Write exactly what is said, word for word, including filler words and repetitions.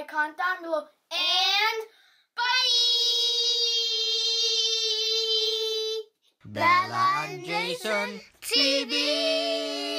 by comment down below. And bye! Bella and Jason T V!